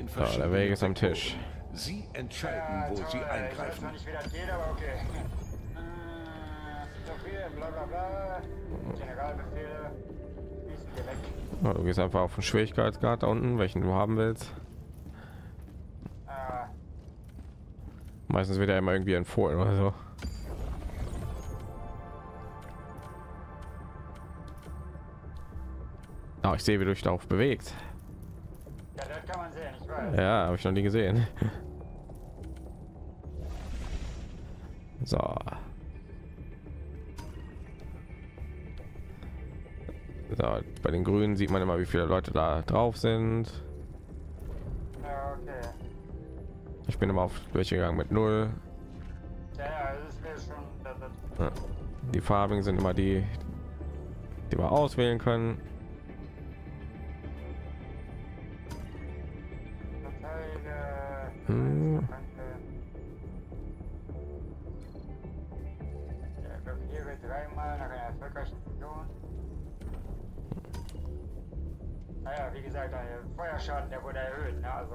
in verschiedenen. Der Weg ist am Tisch. Sie entscheiden, wo sie eingreifen. Oh, du gehst einfach auf den Schwierigkeitsgrad da unten, welchen du haben willst. Meistens wird er immer irgendwie empfohlen oder so. Oh, ich sehe, wie du dich darauf bewegst. Ja, das kann man sehen, ich weiß. Ja, habe ich noch nie gesehen. So. So, bei den Grünen sieht man immer, wie viele Leute da drauf sind. Ja, okay. Ich bin immer auf welche gegangen mit 0. Ja, das ist mir schon, das die Farben sind immer die, die wir auswählen können. Feuerschaden, der wurde erhöht, ne? Also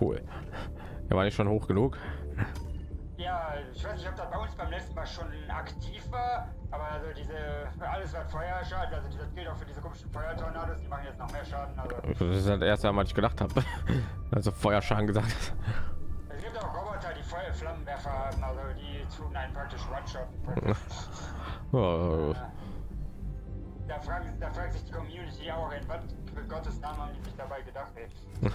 cool. Er war nicht schon hoch genug. Ja, ich weiß nicht, ob das bei uns beim letzten Mal schon aktiv war, aber also diese alles was Feuerschaden, also das gilt auch für diese komischen Feuertornados, die machen jetzt noch mehr Schaden. Also das ist das erste Mal, was ich gedacht habe, also Feuerschaden gesagt hast. Es gibt auch Roboter, die Feuerflammenwerfer haben, also die tun einen praktisch One-Shot. Oh. Da fragt sich die Community auch, in was für Gottes Namen haben die sich dabei gedacht, ey.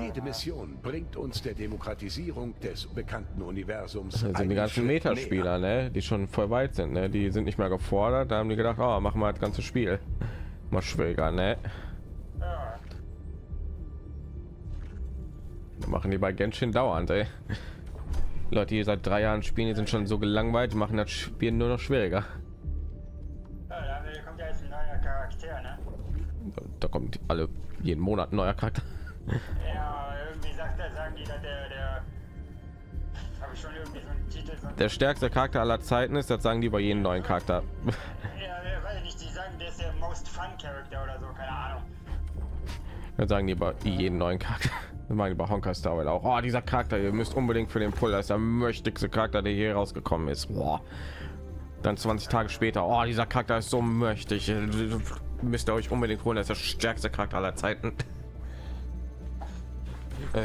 Jede Mission bringt uns der Demokratisierung des bekannten Universums. Das sind die ganzen Metaspieler, ne? Die schon voll weit sind, ne? Die sind nicht mehr gefordert, da haben die gedacht, oh, machen wir das ganze Spiel. Mal schwieriger, ne? Ja. Machen die bei Genshin dauernd, ey. Leute, die seit 3 Jahren spielen, die sind schon so gelangweilt, die machen das Spiel nur noch schwieriger. Da kommt alle jeden Monat ein neuer Charakter. Ja, irgendwie sagen die, dass der stärkste Charakter aller Zeiten ist, das sagen die bei jedem neuen Charakter. Ja, weiß ich nicht, die sagen, der ist der most fun Charakter oder so, keine Ahnung. Dann sagen die bei jeden neuen Charakter. Wir machen über Honkai Star Rail auch. Oh, dieser Charakter, ihr müsst unbedingt für den Pull, das ist der mächtigste Charakter, der hier rausgekommen ist. Boah. Dann 20 Tage später, oh, dieser Charakter ist so mächtig. Müsst ihr euch unbedingt holen, das ist der stärkste Charakter aller Zeiten.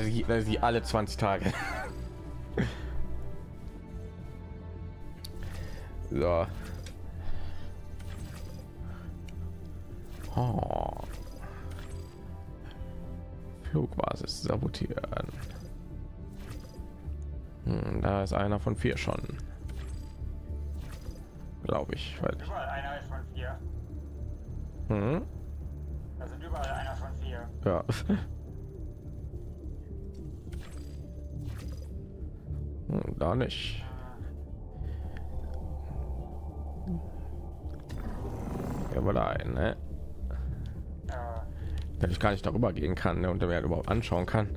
Sie alle 20 Tage. So. Oh. Flugbasis sabotieren. Hm, da ist einer von 4 schon. Glaube ich, weil einer ist von 4. Mhm. Da sind überall einer von 4. Ja. Hm, da nicht. Ja, aber da ein, ne? Ja. Wenn ich gar nicht darüber gehen kann, ne? Und der Wert überhaupt anschauen kann.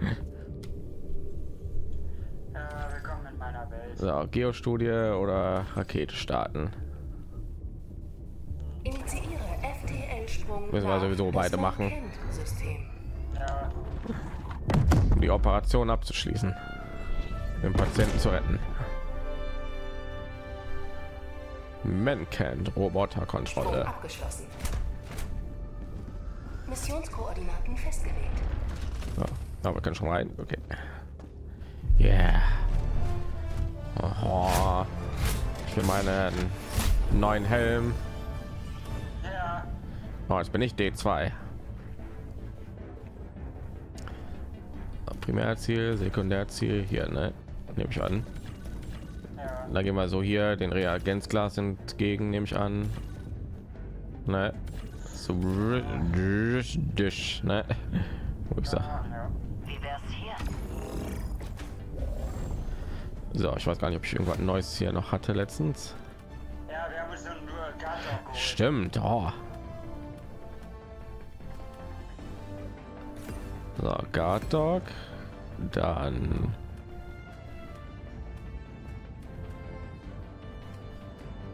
Ja, willkommen in meiner Welt. So, Geostudie oder Rakete starten. Müssen wir sowieso beide machen, um die Operation abzuschließen, den Patienten zu retten. Mancant Roboterkontrolle. Missionskoordinaten festgelegt. Aber wir können schon rein. Okay. Yeah. Aha. Ich will meinen neuen Helm. Oh, jetzt bin ich D2. Primärziel, Sekundärziel hier, ne? Nehme ich an. Ja. Da gehen wir so hier den Reagenzglas entgegen, nehme ich an. Ne? So, ne? Wo ich sag. So, ich weiß gar nicht, ob ich irgendwas Neues hier noch hatte letztens. Ja, wir haben so einen stimmt. Oh. So, Guard Dog, dann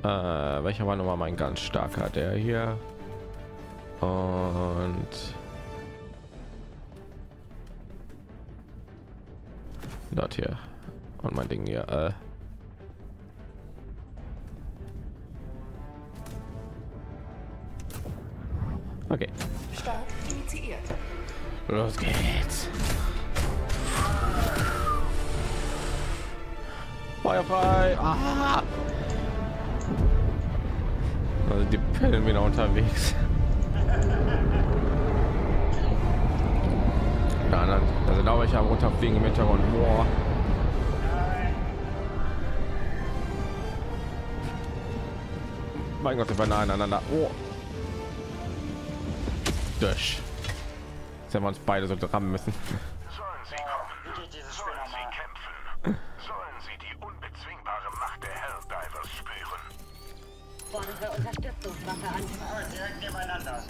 welcher war noch mal mein ganz starker, der hier und Das hier und mein Ding hier. Okay. Start initiiert. Los geht's. Feuerfrei. Aha. Also die Pillen wieder unterwegs. Also glaube ich habe runterfliegen im Hintergrund. Boah. Mein Gott, wir waren nah aneinander. Oh. Durch. Jetzt haben wir uns beide so rammen müssen. Sollen Sie kommen? Sollen Sie kämpfen? Sollen Sie die unbezwingbare Macht der Helldivers spüren? Wollen wir Unterstützungswaffe an? Direkt nebeneinander.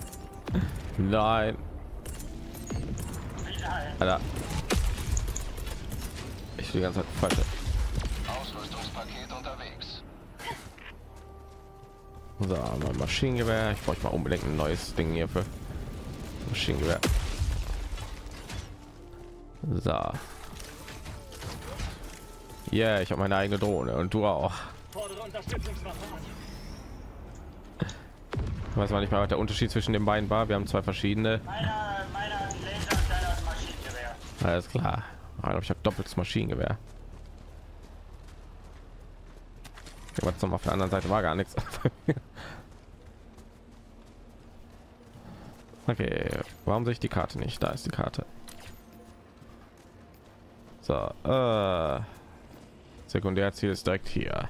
Nein. Alter. Ich will die ganze Zeit falsch. Ausrüstungspaket unterwegs. So, mein Maschinengewehr. Ich brauche mal unbedingt ein neues Ding hier für Maschinengewehr. So. Ja, yeah, ich habe meine eigene Drohne und du auch. Ich weiß man nicht mal, was der Unterschied zwischen den beiden war. Wir haben zwei verschiedene. Alles klar. Ich habe doppeltes Maschinengewehr. Was zum auf der anderen Seite war gar nichts. Okay, warum sehe ich die Karte nicht? Da ist die Karte. So, Sekundärziel ist direkt hier.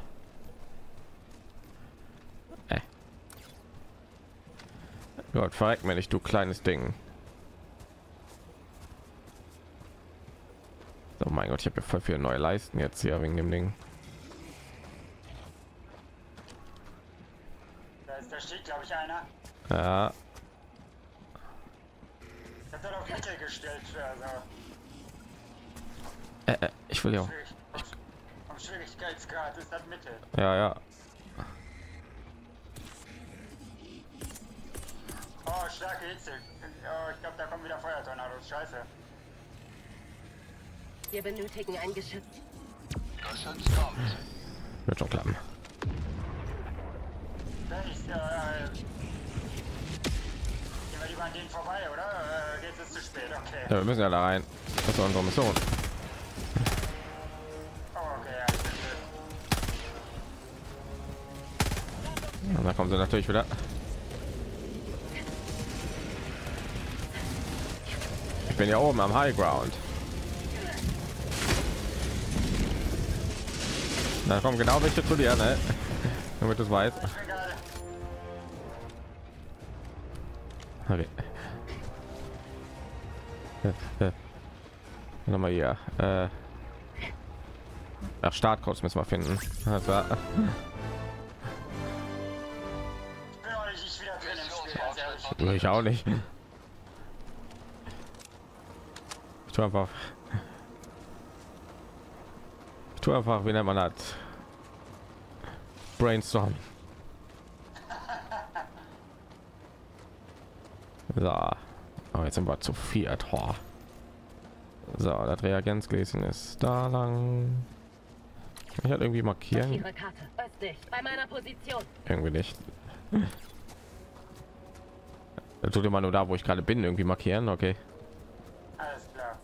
Gott, verreck mir nicht, du kleines Ding. Oh mein Gott, ich habe ja voll viele neue Leisten jetzt hier wegen dem Ding. Da steht, glaube ich, einer. Ja. Das hat auf Kette gestellt. Also. Ich will ja auch. Am Schwierigkeitsgrad ist das Mitte. Ja, ja. Oh, starke Hitze. Oh, ich glaube, da kommen wieder Feuertornados. Scheiße. Wir benötigen ein Geschütz. Geschütz kommt. Wird schon klappen. Gehen wir lieber an denen vorbei, oder? Jetzt ist es zu spät, okay. Ja, wir müssen ja da rein. Das ist unsere Mission. Oh, okay, ja, da kommen sie natürlich wieder. Ich bin ja oben am High Ground. Da kommen genau welche zu dir, ne? Damit es weiß. Okay. Nochmal hier. Nach Startcodes müssen wir finden. Also. Ich auch nicht. Ich tue einfach. Wie nennt man hat Brainstorm. So, aber jetzt sind wir zu viert. So, das Reagenzgläschen ist da lang. Ich hatte irgendwie markieren. Bei meiner Position. Irgendwie nicht. Das tut immer nur da, wo ich gerade bin, irgendwie markieren. Okay. Alles klar.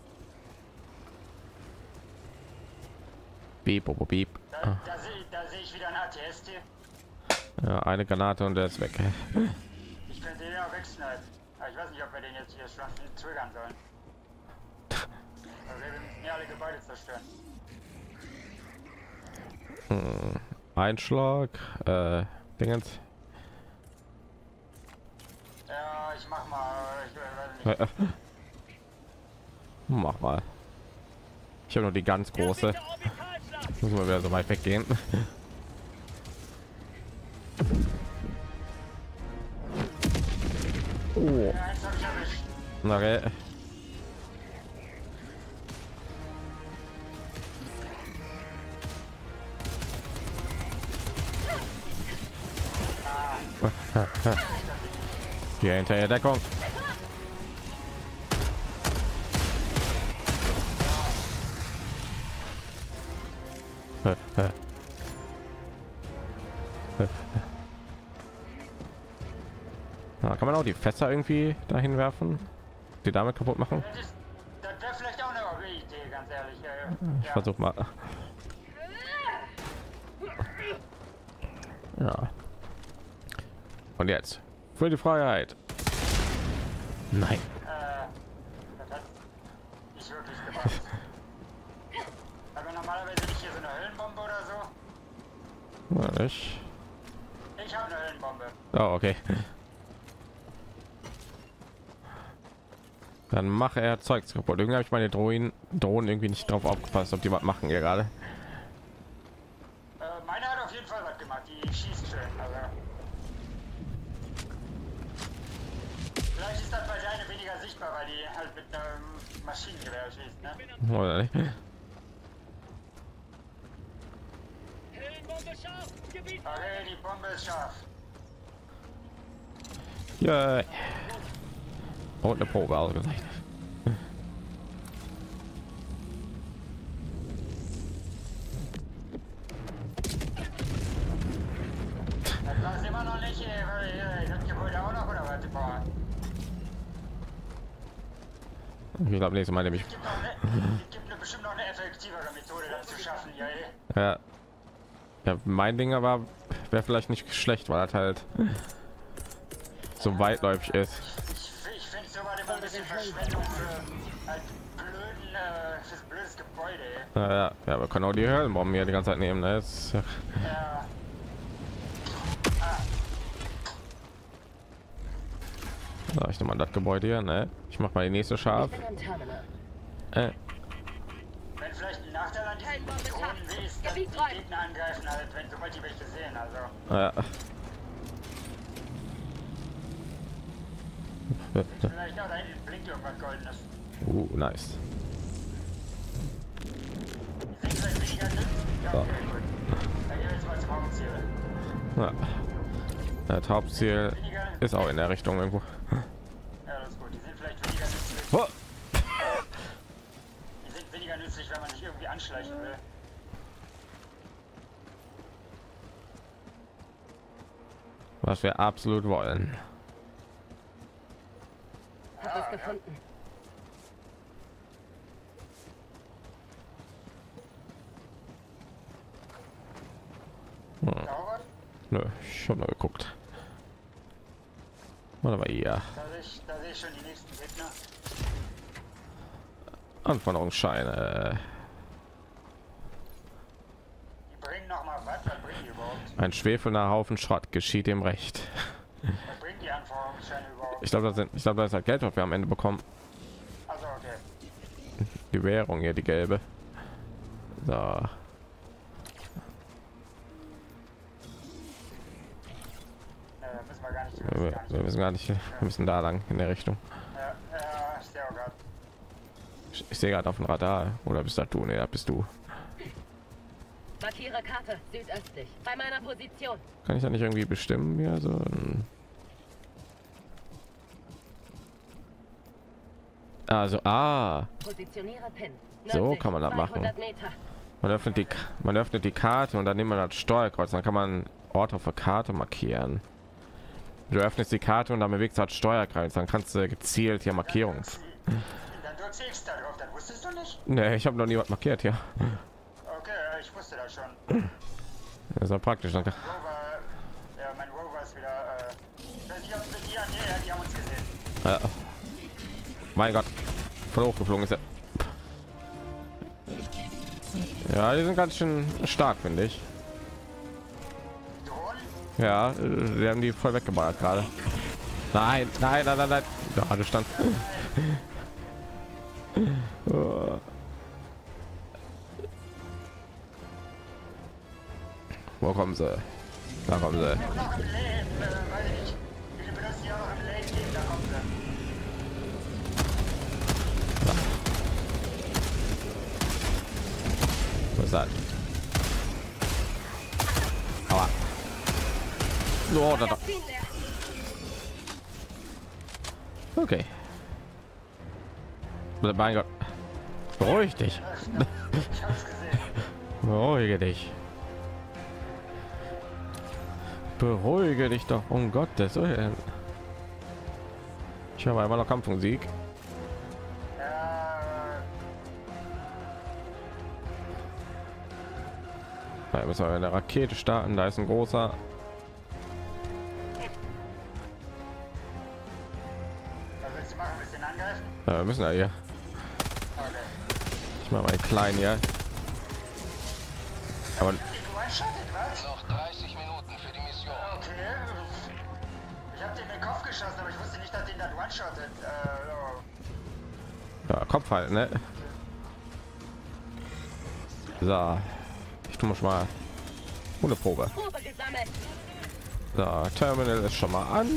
Beep, oh, beep. Da sehe ich wieder ein ATS. Ja, eine Granate und der ist weg. Ich könnte ja auch wegschneiden. Ich weiß nicht, ob wir den jetzt hier schon triggern sollen. Also wir müssen ja alle Gebäude zerstören. Einschlag, Dingens. Ja, ich mach mal. Ich weiß nicht. Mach mal. Ich habe nur die ganz große. Muss man wieder so weit weggehen. Oh. Okay. Hier hinterher Deckung. Na, kann man auch die Fässer irgendwie dahin werfen, die damit kaputt machen? Das wäre vielleicht auch eine Idee, ganz ehrlich. Ich versuch mal. Ja. Und jetzt für die Freiheit. Nein. Das hat nicht wirklich gemacht. Aber normalerweise nicht hier so eine Höllenbombe oder so. Na, ich habe eine Höllenbombe. Oh, okay. Dann mache er Zeugs kaputt. Irgendwie habe ich meine Drohnen irgendwie nicht drauf aufgepasst, ob die was machen hier gerade. Meine hat auf jeden Fall was gemacht. Die schießt schön. Also vielleicht ist das bei deine weniger sichtbar, weil die halt mit einem Maschinengewehr schießt, ne? Oder nicht? Okay, die Bombe ist scharf. Yeah. Und eine Probe ausgezeichnet. Das war's immer noch nicht, ich hab Gebäude auch noch, oder was? Ich glaube, nächstes Mal nämlich. Es gibt bestimmt noch eine effektivere Methode, das zu schaffen. Ja, ja, mein Ding aber wäre vielleicht nicht schlecht, weil das halt so weitläufig ist. Ich finde es immer ein bisschen Verschwendung für halt blöden, fürs blödes Gebäude. Ja, ja, wir können auch die Höhlenbomben hier die ganze Zeit nehmen. Ne? Das, ja. Ja. So, ich nehme mal das Gebäude hier, ne? Ich mache mal die nächste scharf. Wenn vielleicht ein Nachteil an diesen Drohnen ist, dass die Gegner angreifen, halt, wenn sobald die welche sehen, also. Ja. Vielleicht auch da hinten blinkt irgendwas Goldenes. Nice. Die sind vielleicht weniger nützlich. Ja, okay, gut. Dann gehen wir jetzt mal zum Hauptziel. Ja. Das Hauptziel ist auch in der Richtung irgendwo. Ja, das ist gut. Die sind vielleicht weniger nützlich. Oh. Die sind weniger nützlich, wenn man sich irgendwie anschleichen will. Was wir absolut wollen. Hab was gefunden. Hm. Nö, schon mal geguckt. Oder war ja. Da sehe ich schon die nächsten Gegner. Anforderungsscheine. Die bringen noch mal was, was bringen die überhaupt? Ein schwefelnder Haufen Schrott geschieht dem Recht. Was bringen die Anforderungsscheine überhaupt? Ich glaube, das ist halt Geld, was wir am Ende bekommen. Also, okay. Die Währung hier, die gelbe. So. Wir müssen gar nicht, wir müssen da lang in der Richtung. Ich sehe gerade auf dem Radar, oder bist du? Ne, bist du. Markiere Karte südöstlich bei meiner Position. Kann ich da nicht irgendwie bestimmen? Ja, so. Also, positioniere Pin. So kann man das machen. Man öffnet die Karte und dann nimmt man das Steuerkreuz. Dann kann man Ort auf der Karte markieren. Du öffnest die Karte und dann bewegst du halt Steuerkreis, dann kannst du gezielt hier Markierungen. Dann wusstest du nicht? Nee, ich habe noch nie was markiert hier. Okay, ich wusste das schon. Das ist ja praktisch, danke. Ja, mein Rover ist wieder. Die haben uns gesehen. Mein Gott, voll hochgeflogen ist er. Ja, die sind ganz schön stark, finde ich. Ja, wir haben die voll weggeballert gerade. Nein, nein, nein, nein, nein. Ja, du stand. Wo kommen sie? Da kommen sie. Was hat? Aua. Oh, da, da. Okay. Mein Gott. Beruhig dich. Beruhige dich. Beruhige dich doch, um Gottes Willen. Ich habe einmal noch Kampfmusik. Da müssen wir eine Rakete starten, da ist ein großer. Ja, wir müssen ja hier. Ich mache mal einen kleinen hier. Aber noch 30 Minuten für die Mission. Okay. Ich habe den in den Kopf geschossen, aber ich wusste nicht, dass den da one-shottet. Ja, Kopf halt, ne? So. Ich tue mich mal ohne Probe. So, Terminal ist schon mal an.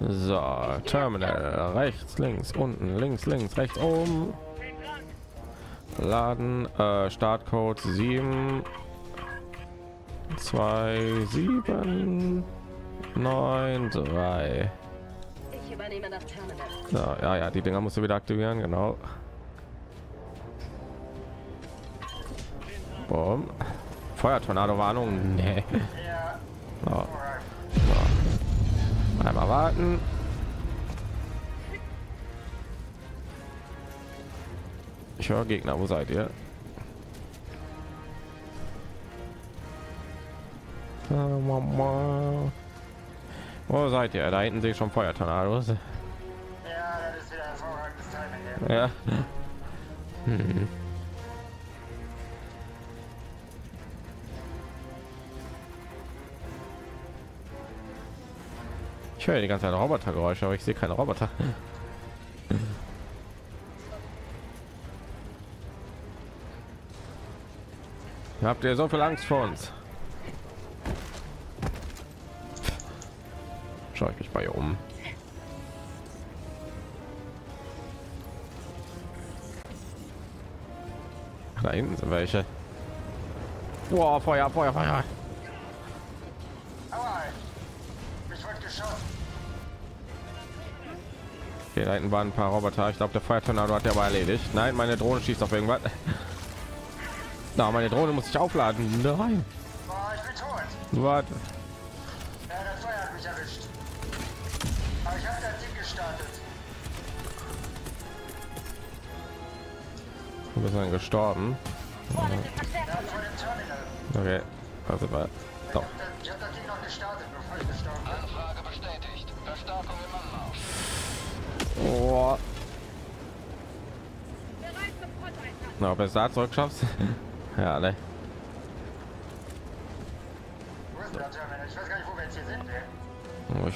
So, Terminal rechts, links, unten, links, links, rechts, oben. Laden, Startcode 72793. Ich übernehme das Terminal. So, ja, die Dinger musst du wieder aktivieren, genau. Boom. Feuertornado-Warnung. Nee. So. Einmal warten. Ich höre Gegner, wo seid ihr? Wo seid ihr? Da hinten sehe ich schon Feuertornados. Ja, das ist wieder hervorragendes Timing. Ja. Hm. Ich höre die ganze Zeit Robotergeräusche, aber ich sehe keine Roboter. Habt ihr so viel Angst vor uns? Schaue ich mich bei ihr um. Da hinten sind welche. Wow, Feuer, Feuer, Feuer. Da hinten waren ein paar Roboter. Ich glaube, der Feuertornado hat ja aber erledigt. Nein, meine Drohne schießt auf irgendwas. Na, meine Drohne muss ich aufladen. Nein. Oh, ich bin tot. Warte. Ja, das Feuer hat mich erwischt. Aber ich habe das Ding gestartet. Du bist dann gestorben. Okay. Also war. Doch. Ich habe das Ding noch gestartet, bevor ich gestorben bin. Anfrage bestätigt. Verstärkung im Anmarsch. Oh. Na, ob es da zurück schaffst? Ja, ne.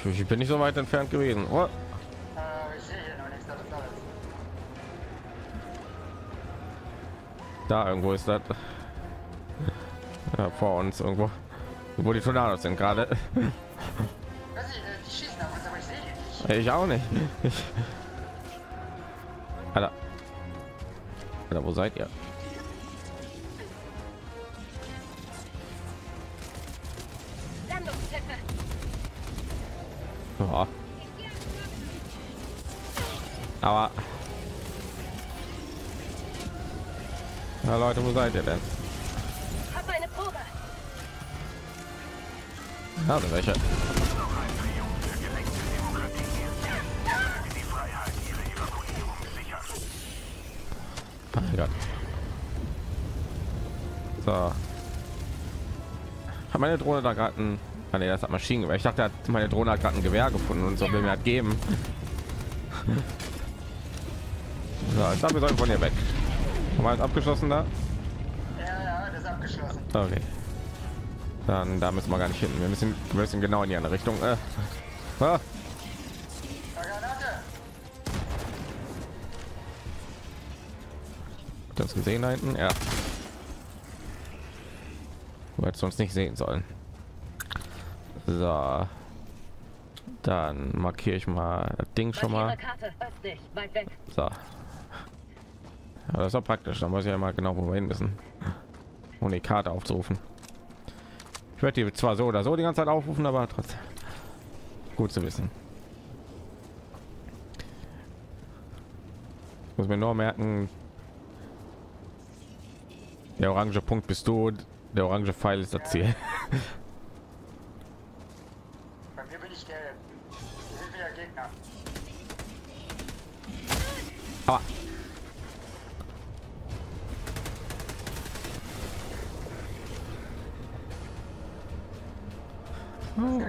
Ich bin nicht so weit entfernt gewesen. Oh. Da irgendwo ist das. Ja, vor uns irgendwo. Wo die Tornados sind gerade. Ich auch nicht. Alter. Alter, wo seid ihr? Oh. Aber na Leute, wo seid ihr denn? Also welche? So. Hat meine Drohne da gerade ein... Ah, nee, das hat Maschinengewehr. Ich dachte, meine Drohne hat gerade ein Gewehr gefunden und so will mir das geben. So, jetzt haben wir sollen von hier weg. Haben wir jetzt abgeschossen da? Ja, das ist abgeschlossen. Okay. Dann da müssen wir gar nicht hin. Wir müssen genau in die andere Richtung. Ah. Das gesehen da hinten, ja. Jetzt sonst nicht sehen sollen. So, dann markiere ich mal das Ding schon mal. So, ja, das ist auch praktisch. Dann weiß ich ja mal genau, wo wir hin müssen, um die Karte aufzurufen. Ich werde die zwar so oder so die ganze Zeit aufrufen, aber trotzdem gut zu wissen. Muss mir nur merken, der orange Punkt bist du, der orange Pfeil ist das Ziel. Bei mir bin ich gelb. Hier sind wieder Gegner. Ah. Oh.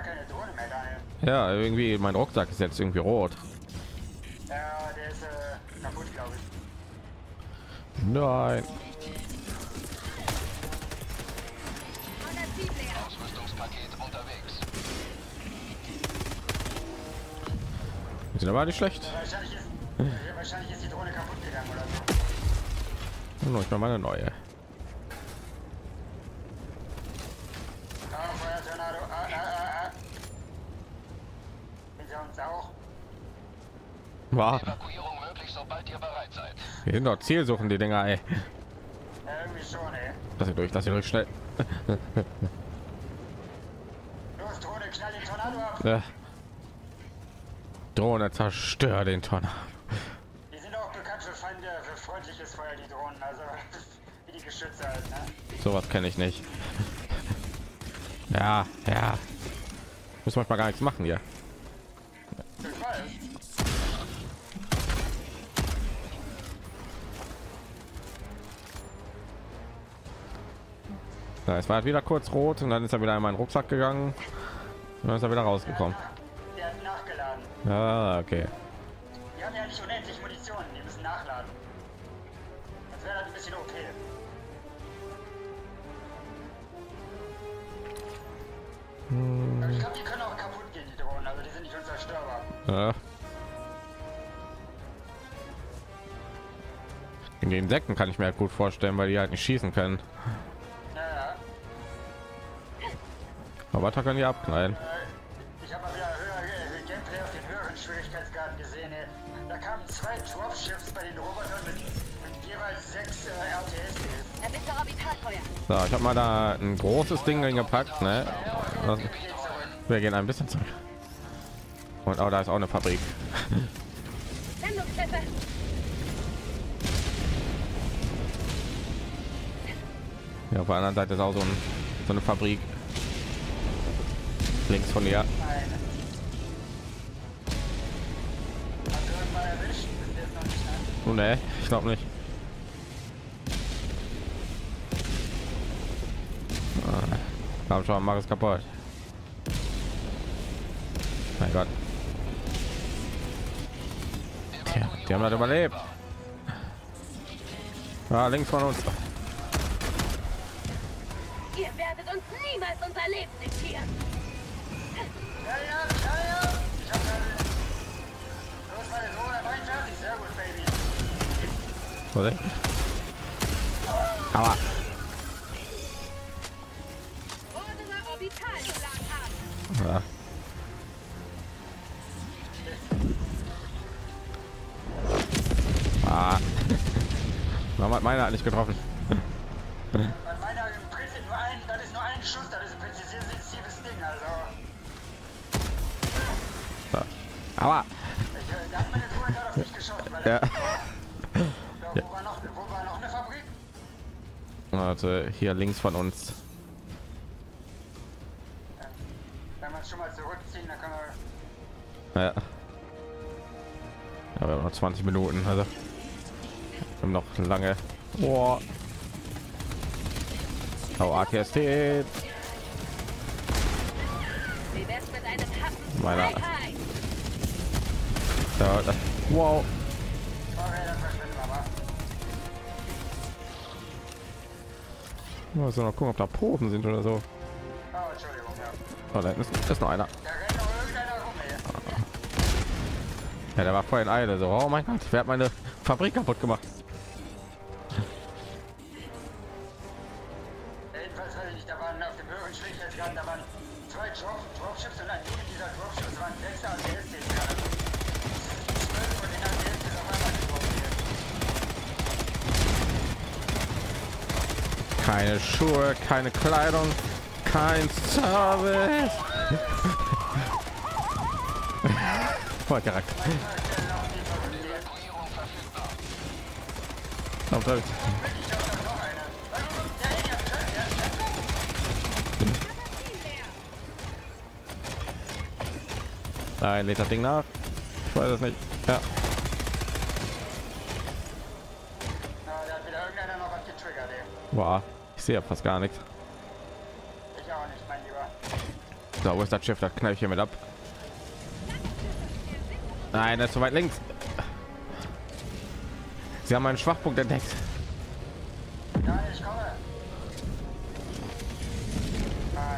Ja, irgendwie mein Rucksack ist jetzt irgendwie rot. Ja, der ist kaputt, glaube ich. Nein. Ausrüstungspaket unterwegs. Wir sind aber nicht schlecht. Wahrscheinlich ist die Drohne kaputt gegangen oder so. Nur ich mal eine neue. War. Evakuierung möglich, sobald ihr bereit seid. Wir sind doch Ziel suchen, die Dinger, ey. Irgendwie schon, ey. Lass sie durch, schnell. Los, Drohne, knall den Tornado ab. Ja. Drohne, zerstör den Tornado. Die sind auch bekannt für Feinde, für freundliches Feuer, die Drohnen, also wie die Geschütze halt, ne? Sowas kenne ich nicht. Ja, ja. Muss manchmal gar nichts machen hier. Ja, es war halt wieder kurz rot und dann ist er wieder in meinen Rucksack gegangen und dann ist er wieder rausgekommen. Der hat nachgeladen. Ah, okay. Die haben ja nicht unendlich Munition, die müssen nachladen. Das wäre halt ein bisschen OP. Aber ich glaube, die können auch kaputt gehen, die Drohnen, also die sind nicht unzerstörbar. Ja. In den Insekten kann ich mir halt gut vorstellen, weil die halt nicht schießen können. Aber da kann die abknallen. Ich habe mal wieder Gameplay auf den höheren Schwierigkeitsgraden gesehen. Da kamen 2 Dropships bei den Robotern mit jeweils 6 RTS. So, ich habe mal da ein großes Ding gepackt, ne? Wir gehen ein bisschen zurück. Und auch da ist auch eine Fabrik. Ja, auf der anderen Seite ist auch so eine Fabrik. Links von dir. Oh ne, ich glaube nicht. Komm schon, mach es kaputt. Mein Gott. Tja, die haben halt überlebt. Ah, links von uns. Ihr werdet uns niemals unser Leben diktieren. Aber ja. Ah. Warum hat meiner nicht getroffen? Das ist nur ein Schuss, das ist ein präzisives Ding, also. Aber ja. Wo war noch eine Fabrik? Warte, hier links von uns. Wenn wir uns schon mal zurückziehen, dann können wir. Ja. Ja, wir haben noch 20 Minuten, also noch lange. Oh. ATST. Meiner. Wow. Muss noch gucken, ob da Posen sind oder so. Oh, Entschuldigung, ja. Oh, da ist noch einer. Da rennt noch irgendeiner rum, ey. Ja, der war voll in Eile. So, oh mein Gott, wer hat meine Fabrik kaputt gemacht? Jedenfalls weiß ich nicht, da waren auf dem höheren Schwierigkeitsgrad, da waren 2 Dropships und ein Unit dieser Dropships waren 6 ATSTs gerade. 12 von den ATSTs auf einmal getroffen werden. Keine Schuhe, keine Kleidung, kein Service. Voll Charakter. Kontakt. Nein, lädt das Ding nach. Ich weiß es nicht. Ja. Boah, ich sehe ja fast gar nichts. Ich auch nicht, mein Lieber. So, wo ist das Schiff? Das knall ich hier mit ab. Nein, das ist zu weit links. Sie haben einen Schwachpunkt entdeckt. Ja, ich komme. Ah,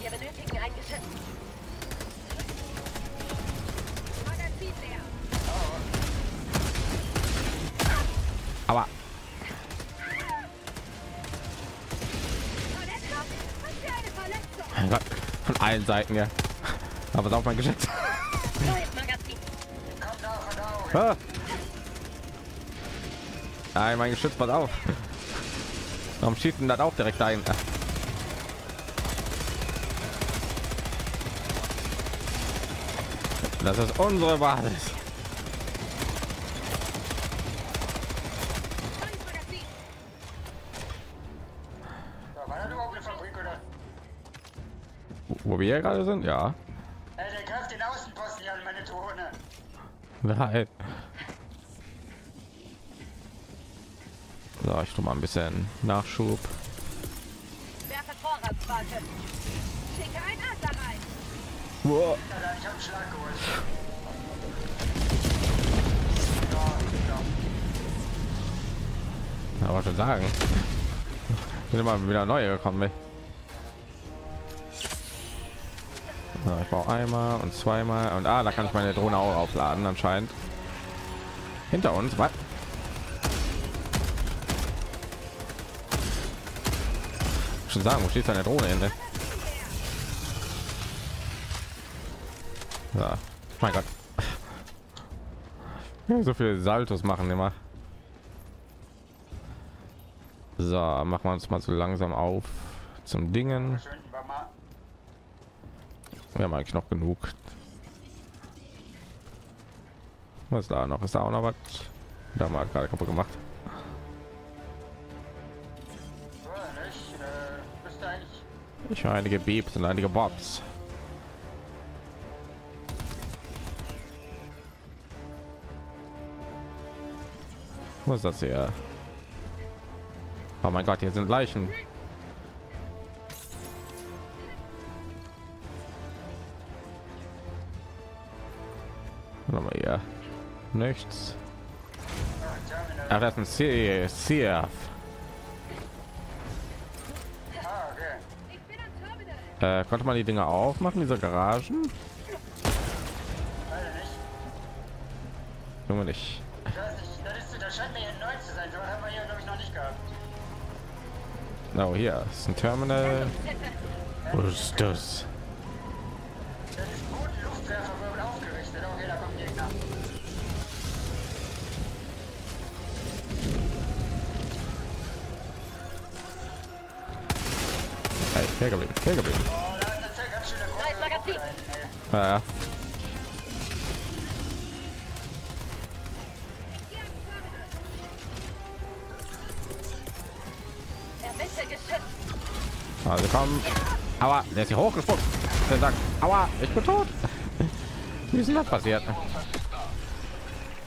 wir benötigen ein Geschütz. Magazin leer. Oh. Aber von allen Seiten ja. Aber es auf mein Geschütz. Ah. Nein, mein Geschütz war auf. Warum schießt denn das auch direkt ein? Das ist unsere Basis. Wo wir gerade sind, ja. Nein. So, ich tu mal ein bisschen Nachschub. Wow. Aber schon sagen, sind immer wieder neue gekommen. So, ich brauche einmal und zweimal und da kann ich meine Drohne auch aufladen anscheinend. Hinter uns, was? Schon sagen, wo steht seine Drohne hin? Ja. Mein Gott. So viele Saltos machen immer. So, machen wir uns mal so langsam auf zum Dingen. Wir haben eigentlich noch genug. Was ist da noch? Ist da auch noch was? Da mal gerade kaputt gemacht. Ich habe einige Beeps und einige Bobs. Was ist das hier? Oh mein Gott, hier sind Leichen. Nochmal hier. Nichts. Ach, das ist ein CF. Konnte man die Dinger aufmachen, diese Garagen? Junge, nicht. Na, oh, hier ist ein Terminal. Was ist das? Hey, hergeblieben. Ja. Also komm, aber der ist hier hochgesprungen. Dann sagt, aber ich bin tot. Wie ist denn das passiert?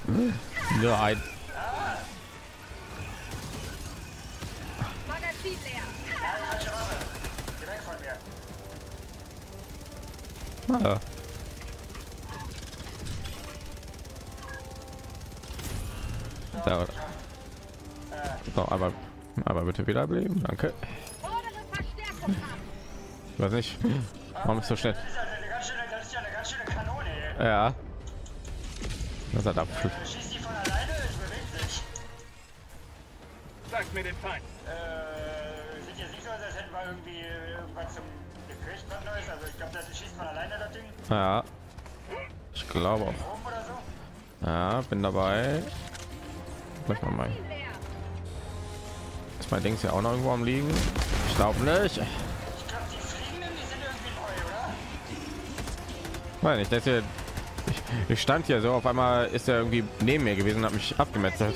Nein. Ah. Da. So, aber bitte wieder bleiben, danke. Ich weiß nicht, warum ist so schnell. Ja. Das hat Apfel. Sagt mir den Feind. Sind jetzt nicht so, als hätten wir irgendwie irgendwas zum gekriegt, was Neues. Also ich glaube, das schießt man alleine das Ding. Ja. Ich glaube auch. Ja, bin dabei. Vielleicht noch mal. Ist mein Dings ja auch noch irgendwo am Liegen? Ich glaube nicht. Nein, ich denke, Ich stand hier so, auf einmal ist er irgendwie neben mir gewesen und hat mich abgemetzelt.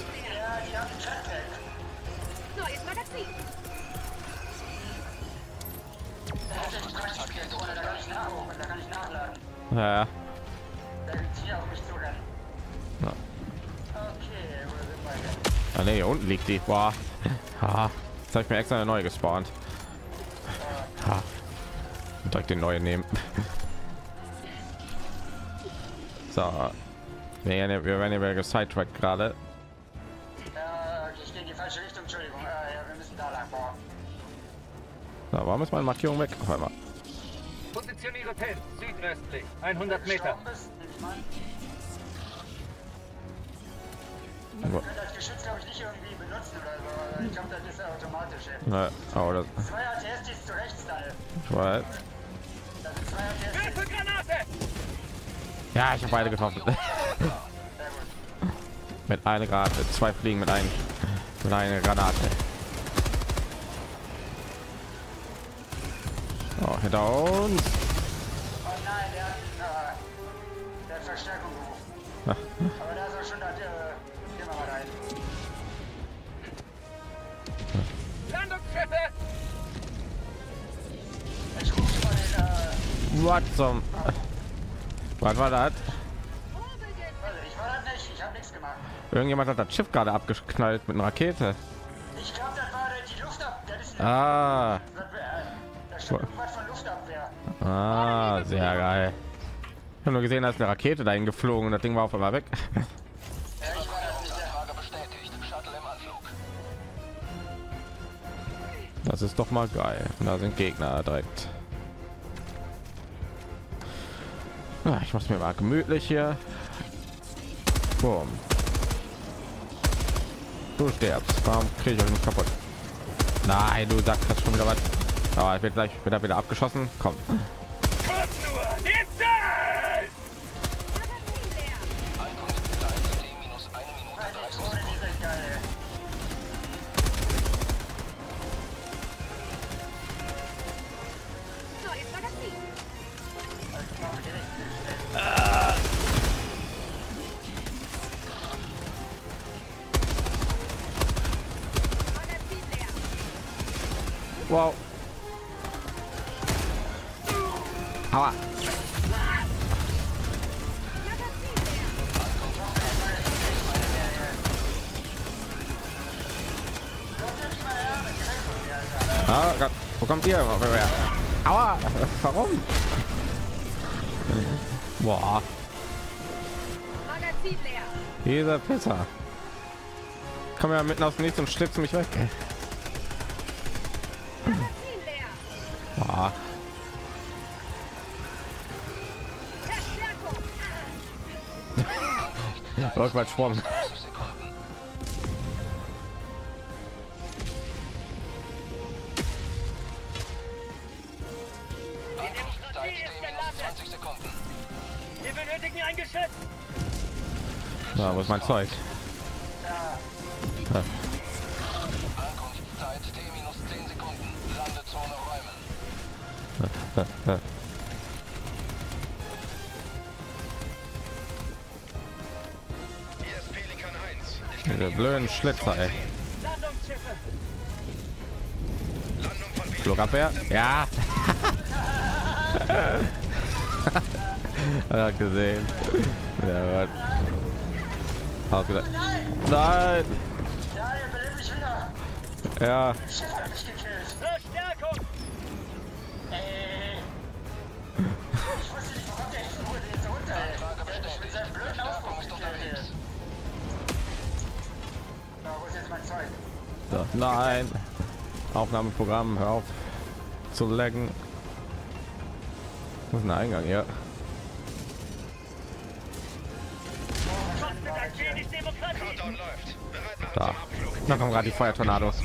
Ja. Ah, ne, hier unten liegt die. Boah. Ha. Jetzt habe ich mir extra eine neue gespawnt. Ha. Und direkt den neuen nehmen. So. Wir werden ja gesidetrackt gerade. Ich gehe in die falsche Richtung, Entschuldigung. Ja, wir müssen da lang. Na, warum ist meine Markierung weg auf einmal? Positioniere Tent südöstlich, 100 Meter. Man kann das Geschütz, glaube ich, nicht irgendwie benutzen oder so. Ich glaube, das ist automatisch. Ja, oder? Zwei ATSTs zu rechts, da. Ja, ich habe beide getroffen. Mit einer Granate, zwei Fliegen mit einem, mit einer Granate. Oh, hinter uns. Oh nein, der hat Verstärkung gerufen. Aber da ist auch schon das, gehen wir mal rein. Landungsschiffe! Ich rufe schon mal den, Was war das? Also, ich war das nicht, ich habe nichts gemacht. Irgendjemand hat das Schiff gerade abgeknallt mit einer Rakete. Ich glaube, das war die Luftabwehr. Das ist eine irgendwas von Luftabwehr. Ah, sehr geil. Ich habe nur gesehen, dass eine Rakete dahin geflogen und das Ding war auf einmal weg. Ja, ich war das nicht, der Frage bestätigt. Shuttle im Anflug. Das ist doch mal geil. Und da sind Gegner direkt. Ja, ich mach's mir mal gemütlich hier. Boom. Du stirbst. Warum kriege ich euch nicht kaputt? Nein, du sagst das schon wieder was. Aber ich werde gleich wieder abgeschossen. Komm. Wow. Aua. Oh Gott, wo kommt ihr? Aua, warum? Boah. Dieser Pisser. Komm ja mitten aus dem Nichts und schlägt mich weg. Boah. Irgendwann schwamm. Wir benötigen ein Geschütz. Da, wo ist mein Zeug? Ja. Ankunftszeit T-10 Sekunden. Landezone räumen. Der blöden Schlitzer, ey. Flugabwehr? Ja. Er hat gesehen. Ja, was? Nein. Ja. So, nein, Aufnahmeprogramm, hör auf zu laggen. Muss ein Eingang, ja. Da, da kommen gerade die Feuertornados.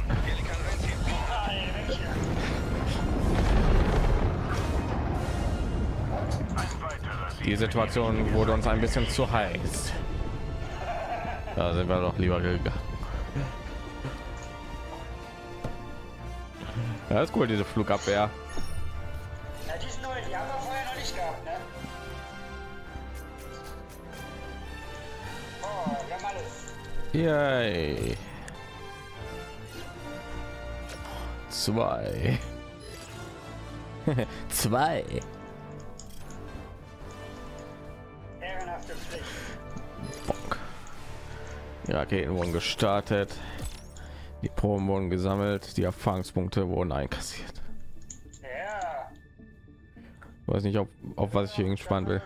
Die Situation wurde uns ein bisschen zu heiß. Da sind wir doch lieber gegangen. Ja, ist cool, diese Flugabwehr. Ja, die ist neu, die haben wir vorher noch nicht gehabt, ne? Yay. 2 2 Bock. Die Raketen wurden gestartet, die Proben wurden gesammelt, die Erfahrungspunkte wurden einkassiert. Weiß nicht, auf was ich hier gespannt bin.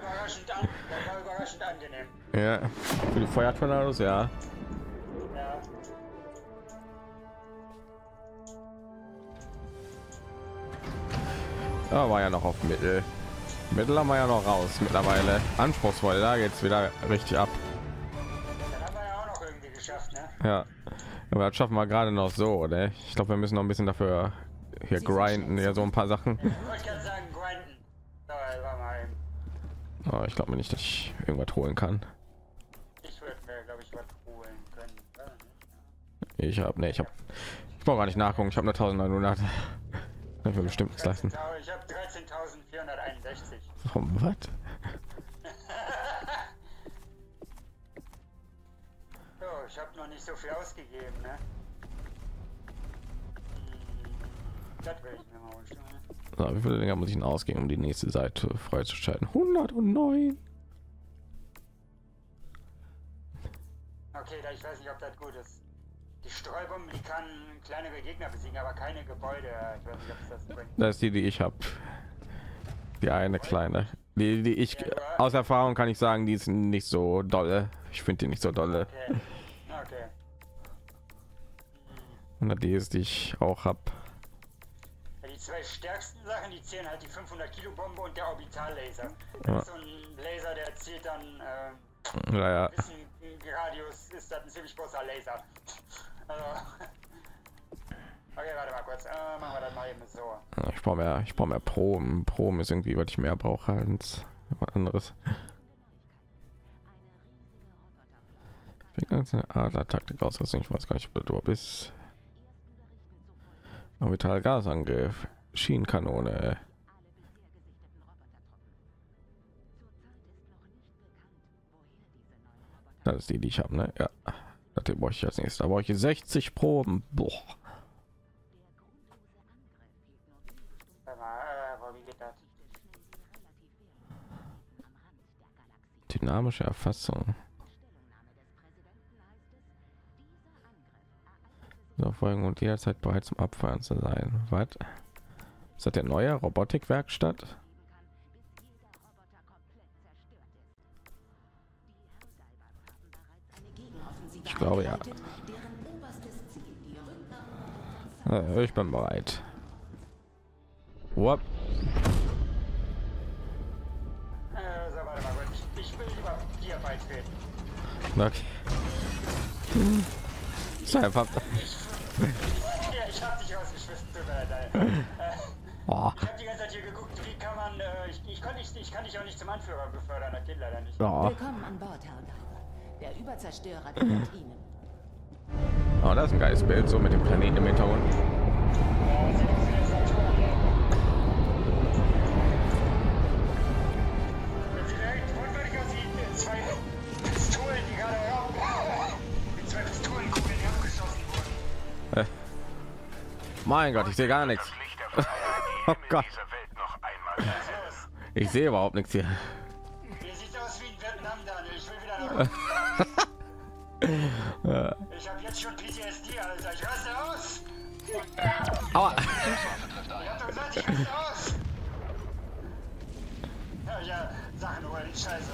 Ja, für die Feuertornados, ja. Da war ja noch auf Mittel. Mittel haben wir ja noch raus mittlerweile. Anspruchsvoll, da geht's wieder richtig ab. Dann haben wir ja auch noch irgendwie geschafft, ne? Ja, aber das schaffen wir gerade noch so, oder? Ich glaube, wir müssen noch ein bisschen dafür hier grinden, ja, so ein paar Sachen. Oh, ich glaube mir nicht, dass ich irgendwas holen kann. Ich würde mir, glaube ich, was holen können. Ich habe, ne, ich brauche gar nicht nachgucken. Ich habe nur 1900. Ich will bestimmt nichts leisten. Ich habe 13.461. Oh, was? So, ich habe noch nicht so viel ausgegeben, ne? Das will ich mir mal holen. So, wie viel länger muss ich denn ausgehen, um die nächste Seite freizuschalten? 109. Okay, da ich weiß nicht, ob das gut ist. Die Streubombe, die kann kleinere Gegner besiegen, aber keine Gebäude. Ich weiß nicht, ob das bringt. Das ist die, die ich habe. Die eine kleine. Die ich aus Erfahrung kann ich sagen, die ist nicht so dolle. Ich finde die nicht so dolle. Okay. Okay. Und die ist, die ich auch habe. Zwei stärksten Sachen, die zählen halt die 500 Kilo Bombe und der Orbital-Laser. Ja. So ein Laser, der zielt dann naja, ein bisschen Radius, ist das ein ziemlich großer Laser. Also, okay, warte mal kurz, machen wir das mal eben so. Ich brauche mehr, Proben. Proben ist irgendwie, was ich mehr brauche als was anderes. Ich bin ganz eine Adler-Taktik ausrüstung, ich weiß gar nicht, ob du bist. Orbitalgasangriff, Schienenkanone. Das ist die, die ich habe, ne? Ja, das brauche ich als nächstes. Da brauche ich 60 Proben. Boah. Dynamische Erfassung. Folgen und jederzeit bereit zum Abfahren zu sein. Was ist das, der neue Robotikwerkstatt? Ich glaube ja. Ich bin bereit. Wop. Okay. Einfach. Ich hab dich rausgeschmissen, tut mir leid, oh. Ich hab die ganze Zeit hier geguckt, wie kann man, ich kann dich auch nicht zum Anführer befördern, das geht leider nicht. Oh. Willkommen an Bord, Herr Geiger. Der Überzerstörer gehört Ihnen. Oh, das ist ein geiles Bild, so mit dem Planeten im Hintergrund. Mein Gott, ich sehe gar nichts. Oh Gott. Ich sehe überhaupt nichts hier. Ich habe jetzt schon PTSD, Alter. Ich raste aus. Aua. Ich hab doch gesagt, ich raste aus. Ja, Sachen holen, Scheiße.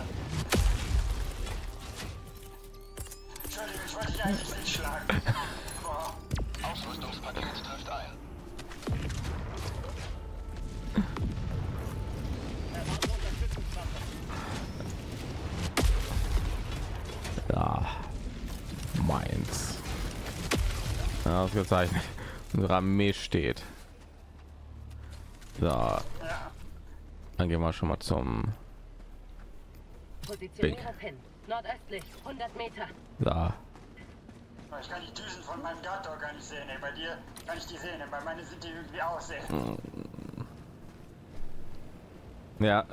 Entschuldigung, ich wollte dich eigentlich nicht schlagen. Ausrüstungspaket trifft ein. Ja, meins. Ja, ausgezeichnet. Unsere Armee steht. So. Dann gehen wir schon mal zum Ding. Nordöstlich 100 Meter. Da. Ich kann die Düsen von meinem Gartor gar nicht sehen, ey. Bei dir kann ich die sehen, bei meinen sind die irgendwie aussehen. Ja.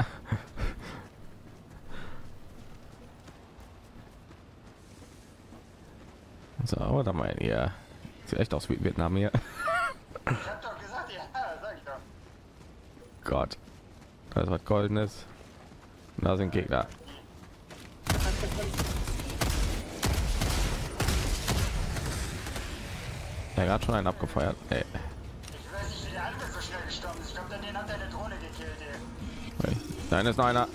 So, aber da mal ihr sieht echt aus wie Vietnam hier. Ich hab doch gesagt, ja, sag ich doch. Gott, da ist was Goldenes. Da sind Gegner. Er hat schon einen abgefeuert. Ey. Ich weiß nicht, wie der andere so schnell gestorben ist. Ich glaube, den hat eine Drohne gekillt. Ey. Nein, ist noch einer.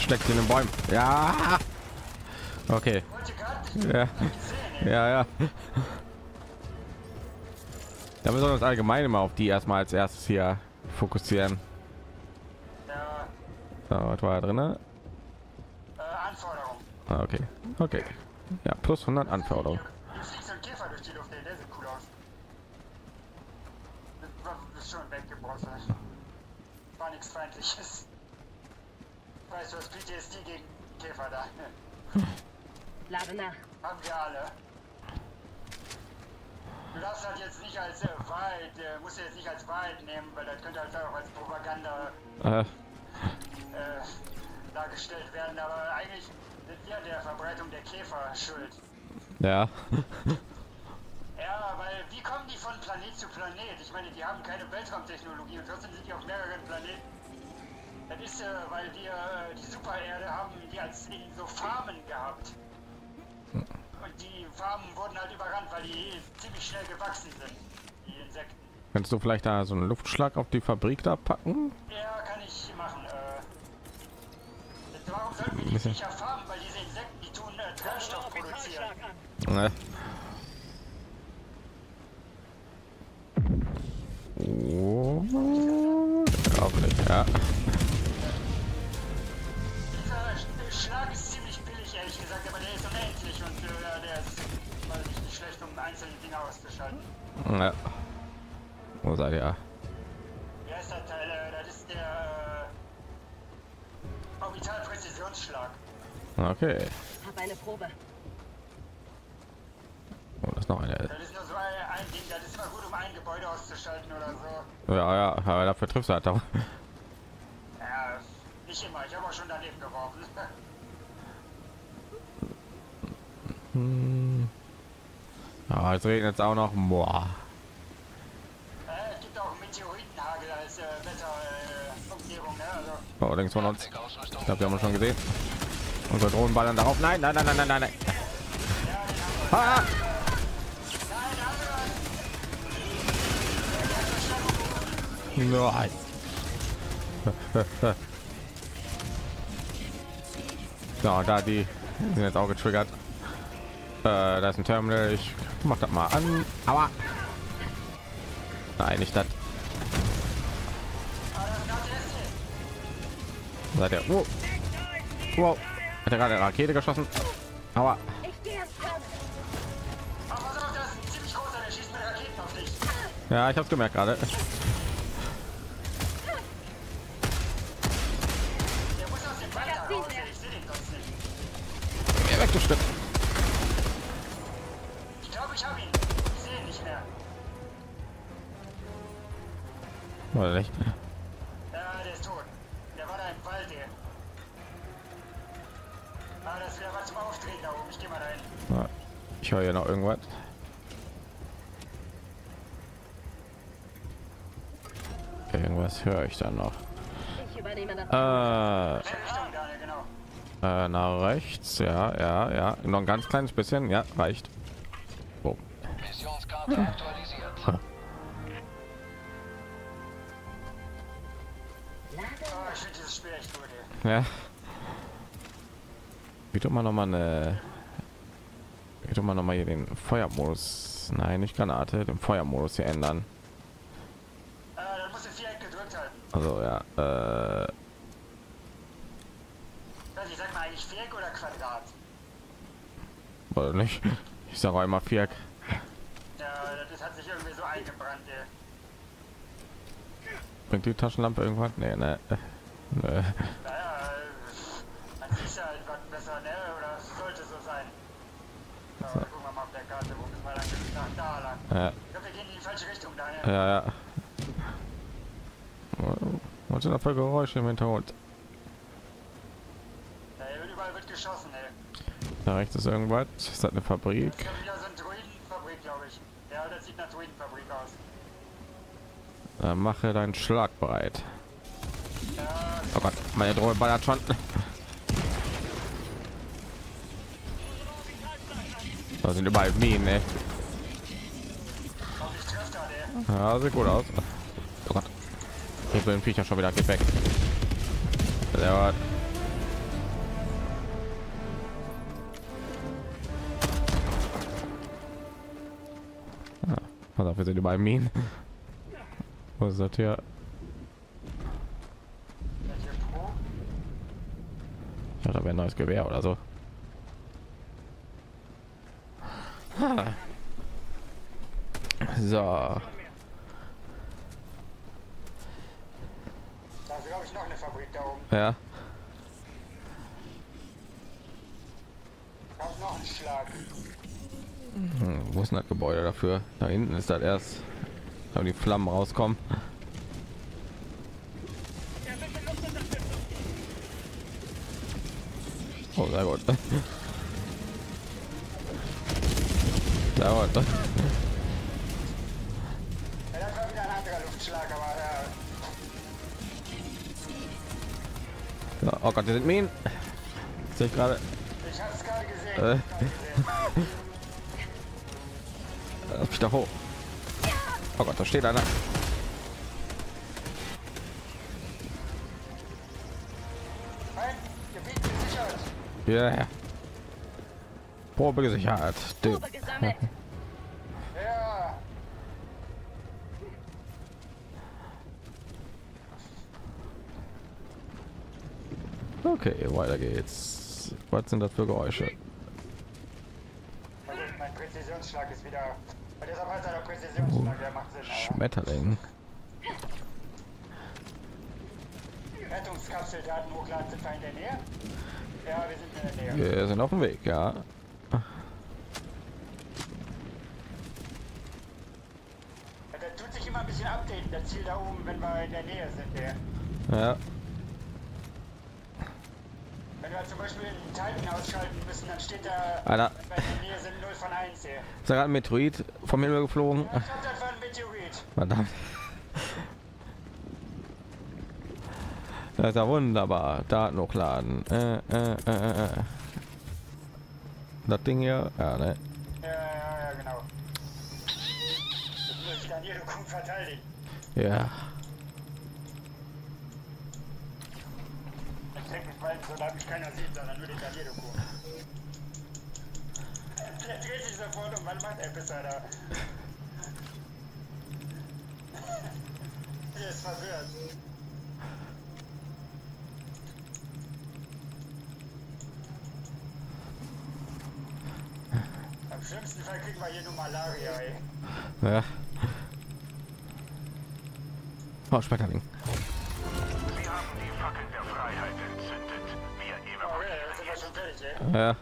Steckt in den Bäumen. Ja. Okay. Ja, ja, ja. Da müssen wir uns allgemein immer auf die erstmal als erstes hier fokussieren. So, was war da drin? Anforderung. Okay, okay. Ja, plus 100 Anforderungen. Schon weggebrochen. War nichts Feindliches. Weißt du, was PTSD gegen Käfer da? Lade nach. Haben wir alle. Du darfst halt jetzt nicht als Wahrheit, musst du jetzt nicht als Wahrheit nehmen, weil das könnte halt auch als Propaganda dargestellt werden, aber eigentlich sind wir der Verbreitung der Käfer schuld. Ja. Ja, weil wie kommen die von Planet zu Planet? Ich meine, die haben keine Weltraumtechnologie und trotzdem sind die auf mehreren Planeten. Das ist, weil wir die Supererde haben, die als in so Farmen gehabt. Und die Farmen wurden halt überrannt, weil die ziemlich schnell gewachsen sind, die Insekten. Kannst du vielleicht da so einen Luftschlag auf die Fabrik da packen? Ja, kann ich machen. Warum sollten wir die sicher farmen? Weil diese Insekten, die tun Treibstoff produzieren. Nee. Oh, nicht, ja. Dieser Schlag ist ziemlich billig, ehrlich gesagt, aber der ist unendlich und der ist nicht schlecht, um einzelne Dinge auszuschalten. Ja. Wo seid ihr? Wie heißt der Teil? Das ist der Orbitalpräzisionsschlag. Okay. Ich habe eine Probe. Oh, das ist noch eine. Das ist nur so ein Ding, das ist mal gut, um ein Gebäude auszuschalten oder so. Ja, ja, aber dafür triffst du halt auch. Ja, nicht immer, ich habe auch schon daneben geworfen. Hm. Ja, jetzt regnet es auch noch. Boah. Es gibt auch Meteoritenhagel als Wetterumgebung, ne? Also, oh, links von uns. Ich glaube, wir haben schon gesehen. Unsere Drohnen ballern darauf. Nein, nein, nein, nein, nein, nein, nein. Ah! Nein. So, da die sind jetzt auch getriggert. Da ist ein Terminal. Ich mach das mal an. Aber nein, nicht das. Seid ihr? Wow. Wow. Hat er gerade eine Rakete geschossen? Aber ja, ich hab's gemerkt gerade. Stück. Ich glaube, ich habe ihn. Ich sehe ihn nicht mehr. Oder nicht? Ja, der ist tot. Der war da im Wald hier. Ah, das wäre was zum Auftreten da oben. Ich gehe mal dahin. Ich höre ja noch irgendwas. Irgendwas höre ich dann noch. Ich übernehme das. Nach rechts, ja, ja, ja, noch ein ganz kleines bisschen, ja, reicht. Oh. Missionskarte aktualisiert. Ja. Wie tut man noch mal eine? Wie tut man noch mal hier den Feuermodus? Nein, nicht Granate, den Feuermodus hier ändern. Also ja. Viereck oder Quadrat? Oder nicht? Ich sage einmal Viereck. Ja, das hat sich irgendwie so eingebrannt. Ey. Bringt die Taschenlampe irgendwas? Nee, ne. Naja, man sieht ja etwas besser, ne? Oder sollte so sein. Aber so. Gucken wir mal auf der Karte, wo wir mal lang sind. Da lang. Ja. Ich glaube, wir gehen in die falsche Richtung, Daniel. Ja, ja. Was sind da für Geräusche im Hintergrund? Da rechts ist irgendwas. Ist das eine Fabrik? Das ist ja wieder so ein sieht nach Druidenfabrik aus. Dann mache deinen Schlag bereit. Oh Gott, meine Drohne ballert schon. Da sind überall Minen, ey. Ja, sieht gut aus. Oh Gott. Ich bin Viecher schon wieder, geht weg. Ja. Pass auf, wir sind überall Minen. Was ist das hier? Ja, da wäre ein neues Gewehr oder so. Ha. So. Da ist, glaube ich, noch eine Fabrik da oben. Ja. Da ist noch ein Schlag. Wo ist denn das Gebäude dafür? Da hinten ist das erst, aber die Flammen rauskommen. Oh, sehr gut. Sehr gut. Ja, das war wieder ein anderer Luftschlag, aber ja. Oh Gott, die sind Minen. Sehe ich gerade. Ich habe es gerade gesehen. Lass mich da hoch. Oh Gott, da steht einer. Ja, yeah. Probe gesichert. Probe gesammelt. Ja. Okay, weiter geht's. Was sind das für Geräusche? Mein Präzisionsschlag ist wieder. Deshalb heißt er Präzisionsschlag, der macht Sinn. Schmetterling. Rettungskapsel, Daten hochladen, sind wir in der Nähe? Ja, wir sind in der Nähe. Wir sind auf dem Weg, ja. Das tut sich immer ein bisschen updaten, das Ziel da oben, wenn wir in der Nähe sind. Ja. Ja. Wenn wir zum Beispiel einen Titan ausschalten müssen, dann steht da, Alter, wenn wir in der Nähe sind, 0 von 1 hier. Ist da gerade ein Metroid vom Himmel geflogen? Ja, ich glaub, das war ein Meteorit. Verdammt. Das ist ja wunderbar. Daten hochladen. Das Ding hier. Ja, ne? Ja, genau. Das muss ich dann hier verteidigen. Ja. Ich denke, ich weiß, so darf mich keiner sehen, sondern nur den Daniel-Dokument. Der dreht sich sofort und man macht etwas da. Der ist verwirrt. Am schlimmsten Fall kriegen wir hier nur Malaria, ey. Ja. Oh, Schmetterling. Sie haben die Fackel der Freiheit entzündet. Wir evangelieren. Ja.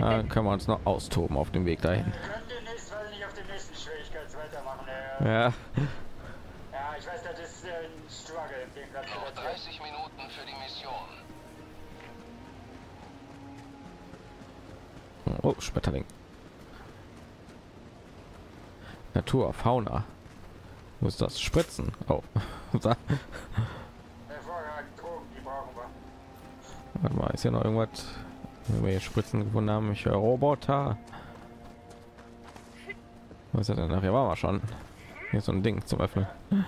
Dann können wir uns noch austoben auf dem Weg dahin. Wir können demnächst, weil nicht auf dem nächsten Schwierigkeits weitermachen. Ja. Ja, ich weiß, das ist ein Struggle. Noch 30 Minuten für die Mission. Oh, Schmetterling. Natur, Fauna. Muss das spritzen? Oh. Warte mal, ist ja noch irgendwas, wenn wir hier Spritzen gefunden haben. Ich höre Roboter. Was ist denn nachher? War wir schon. Hier ist so ein Ding zum Öffnen. Hier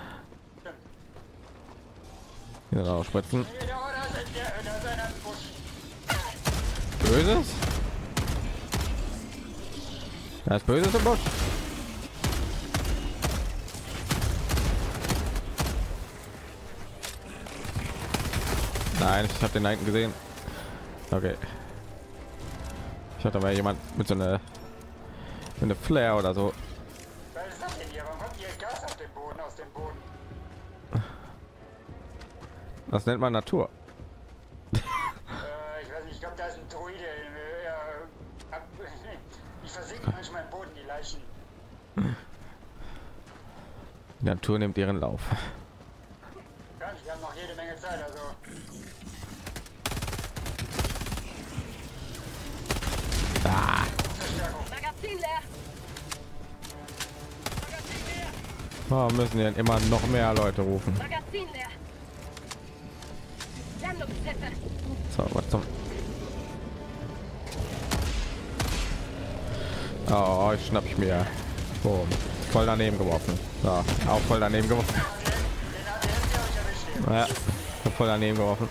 sind auch Spritzen. Böses? Das Böse ist im Busch. Nein, ich habe den einen gesehen. Okay. Ich hatte mal jemand mit so einer eine Flare oder so. Was ist das denn hier? Warum habt ihr Gas auf dem Boden, aus dem Boden? Das nennt man Natur. Ich weiß nicht, ich glaube, da ist ein Druide. Ich versinke manchmal im Boden, die Leichen. Die Natur nimmt ihren Lauf. Ja, ich habe noch jede Menge Zeit, also. Ah. Magazin Oh, müssen ja immer noch mehr Leute rufen. So, was zum... Oh, ich schnapp ich mir. Boom. Voll daneben geworfen. So, auch voll daneben geworfen. Ja, voll daneben geworfen.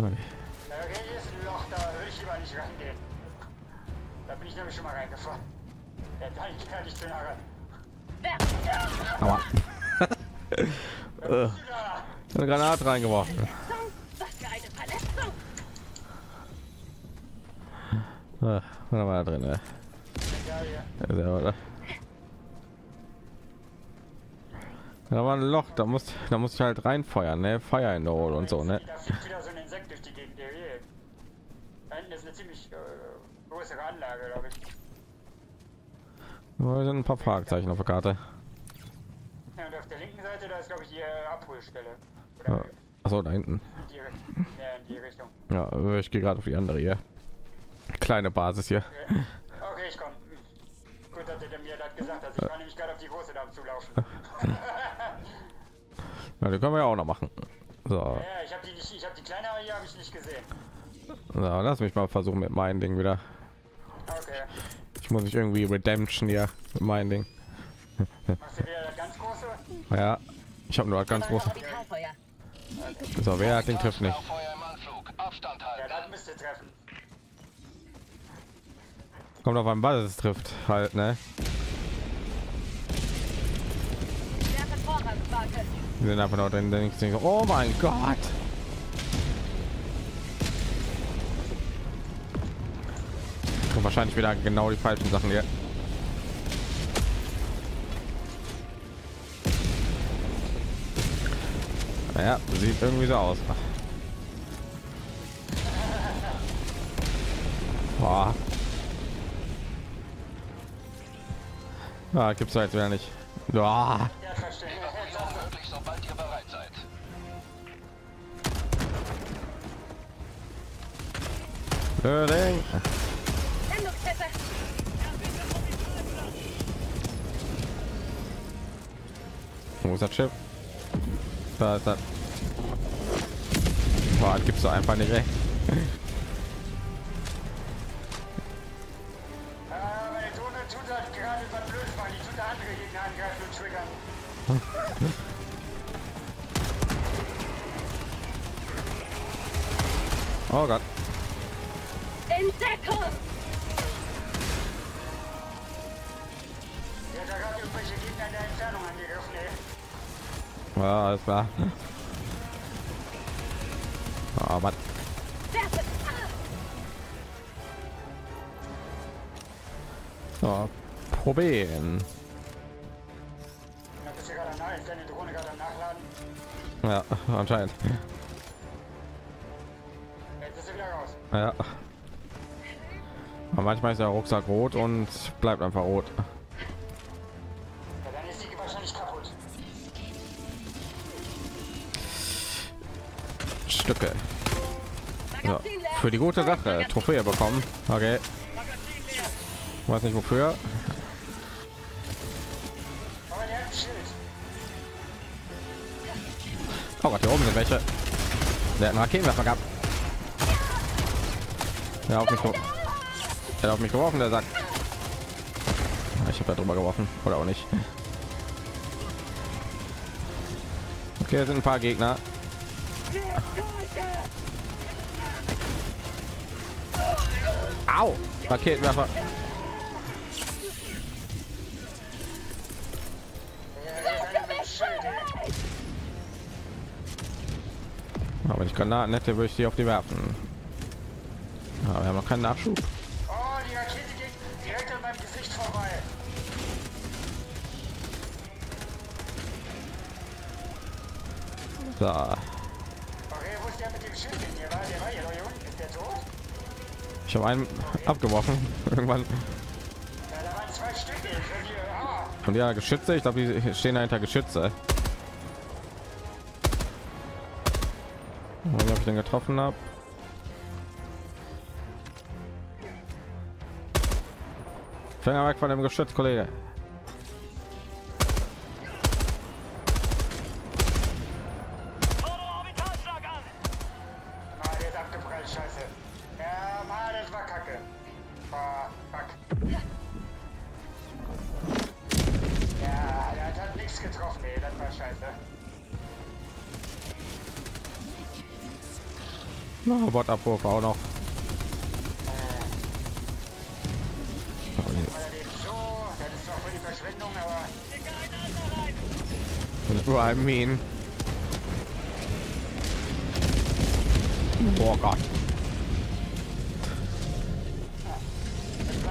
Okay. Da bin ich nämlich schon mal reingefallen. Der Teil kann ich zu nagen. Aua. Eine Granate reingeworfen. Was für eine Verletzung. Ah, da war da drin, ne? Ja, ja, oder? Da war ein Loch, da muss ich halt reinfeuern, ne? Feuer in der Hole und so, ne? Da fliegt wieder so ein Insekt durch die Gegend. Das ist eine ziemlich größere Anlage, glaube ich. Da sind ein paar Fragezeichen auf der Karte. Ja, und auf der linken Seite, da ist, glaube ich, die Abholstelle. Ja. Achso, da hinten. In die Richtung. Ja, ich gehe gerade auf die andere hier. Kleine Basis hier. Okay, okay, ich komme. Gut, dass ihr mir das gesagt habt. Ich war nämlich gerade auf die große da zu laufen. Ja, die können wir ja auch noch machen. So. Ja, ich habe die kleine hier habe ich nicht gesehen. So, lass mich mal versuchen mit meinem Ding wieder. Okay. Ich muss mich irgendwie Redemption hier mit meinem Ding. Machst du wieder das ganz große? Ja, ich habe nur das ganz große. So, wer hat den Griff nicht? Ja, das müsste treffen. Kommt auf einen Ball, dass es trifft halt, ne? Wir sind einfach noch drin. Oh mein Gott! Wahrscheinlich wieder genau die falschen Sachen hier. Naja, sieht irgendwie so aus. Boah. Ah, gibt's halt wieder nicht. Boah. Wo ist das Schiff? Da ist das. Boah, das gibt's doch einfach nicht, ey. Oh Gott. Ja, alles klar. Oh, Mann. So, probieren. Ja, anscheinend. Jetzt ist sie wieder raus. Ja. Aber manchmal ist der Rucksack rot und bleibt einfach rot. Stücke. So, für die gute Sache Trophäe bekommen. Okay, weiß nicht wofür. Oh Gott, hier oben sind welche. Der hat einen Raketenwerfer gehabt. Der hat auf mich geworfen, der sagt. Ich habe da drüber geworfen oder auch nicht. Okay, sind ein paar Gegner. Au, Raketenwerfer. Aber ich kann Granaten hätte, würde ich die auf die werfen. Aber wir haben noch keinen Nachschub. Oh, die Rakete geht direkt an meinem Gesicht vorbei. So. Ich habe einen abgeworfen irgendwann. Und ja, Geschütze, ich glaube, die stehen dahinter Geschütze. Und ob ich den getroffen habe. Finger weg von dem Geschütz, Kollege. Bot-Abwurf auch noch. I mean. Oh Gott. Ich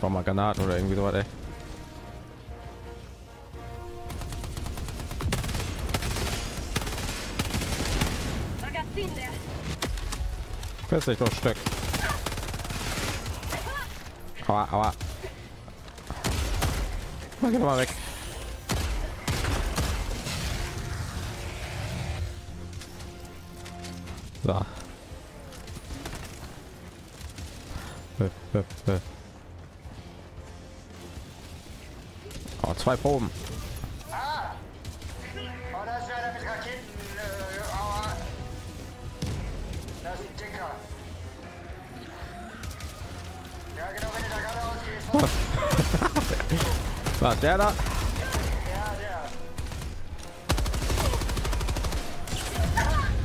brauche mal Granaten oder irgendwie so was, ey. Fährst dich doch Stück. Aua, aua. Mach ihn mal weg. So. Oh, 2 Proben. Was der da?